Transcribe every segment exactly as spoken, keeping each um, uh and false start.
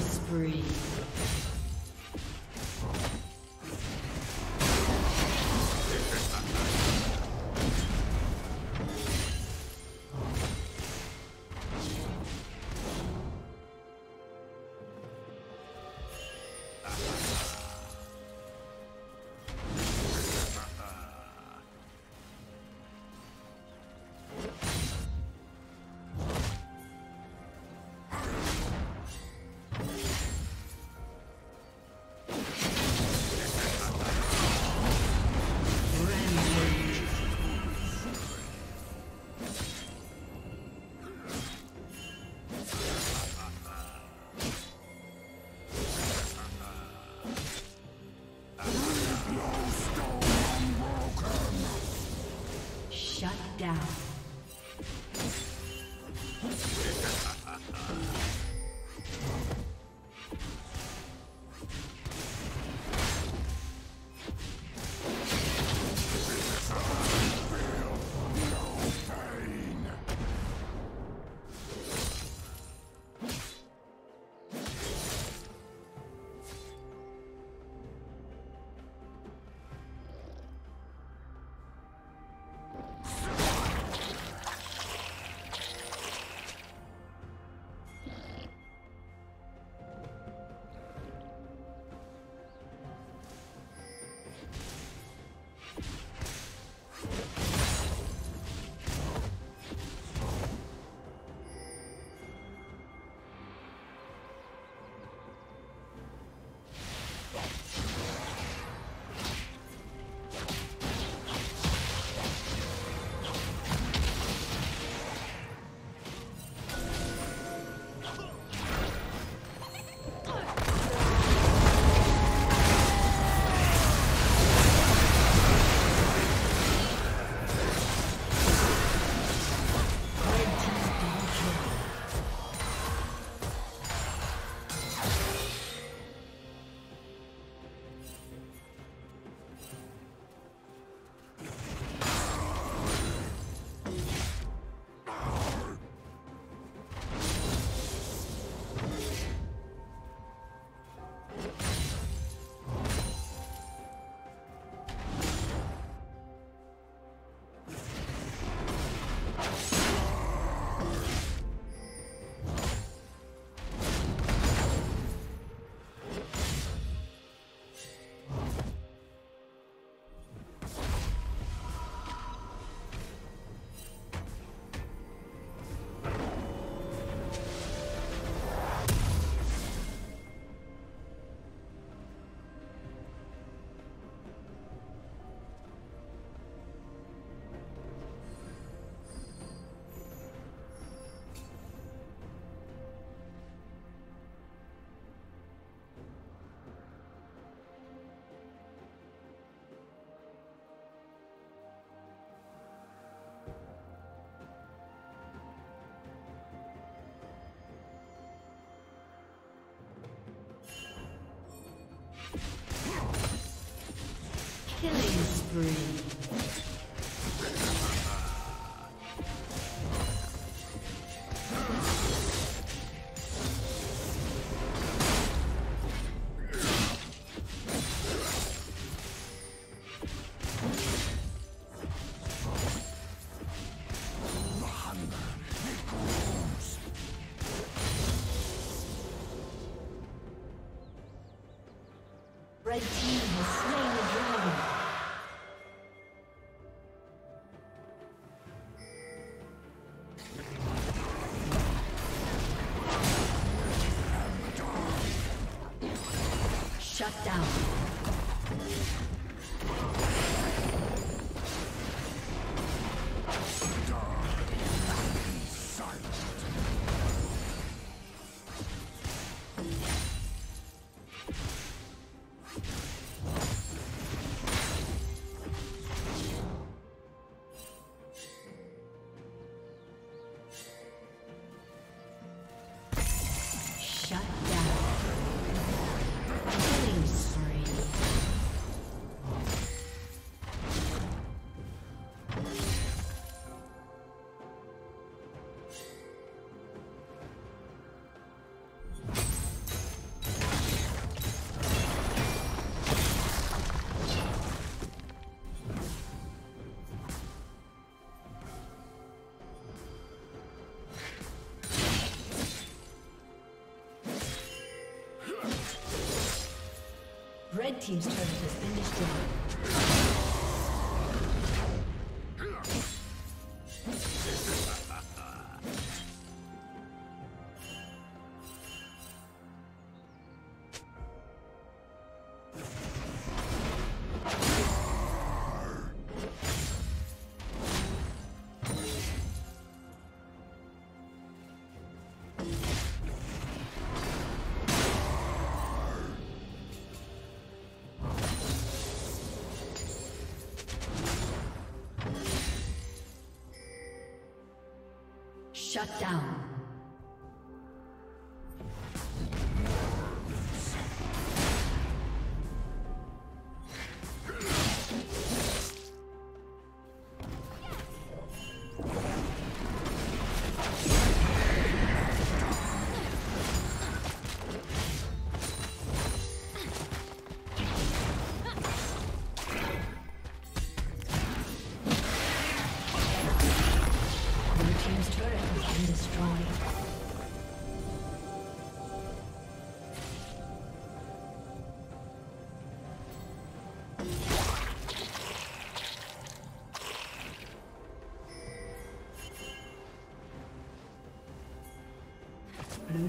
Spree. spree. Red team has slain the dragon. Shut down. Red team's turret has been destroyed. Shut down. Blue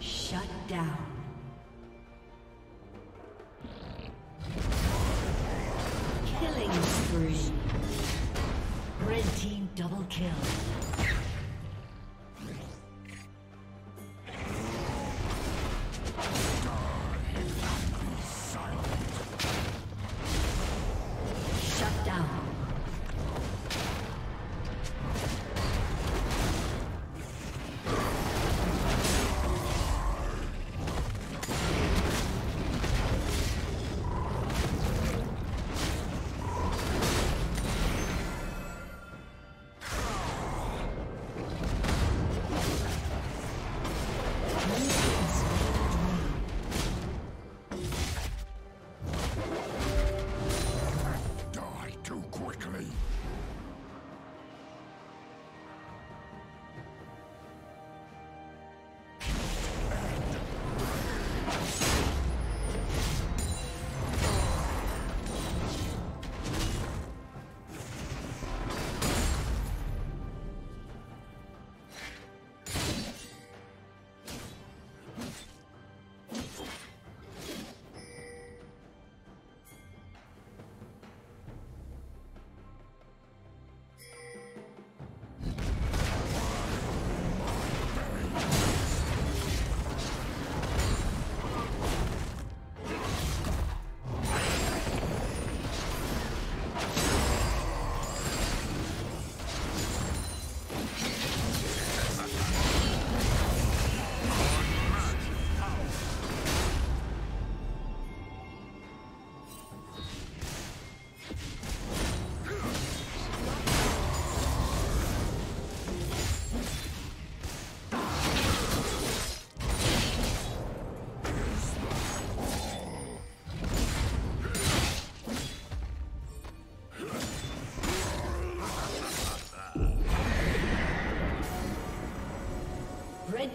Shut down. kill. Red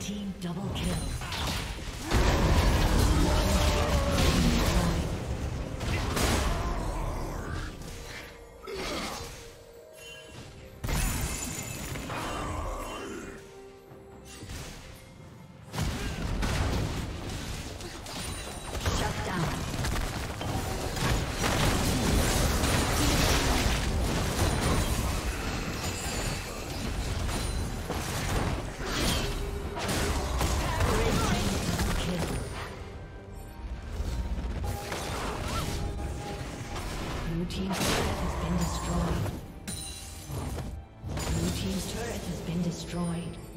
Team double kill. Blue team's turret has been destroyed.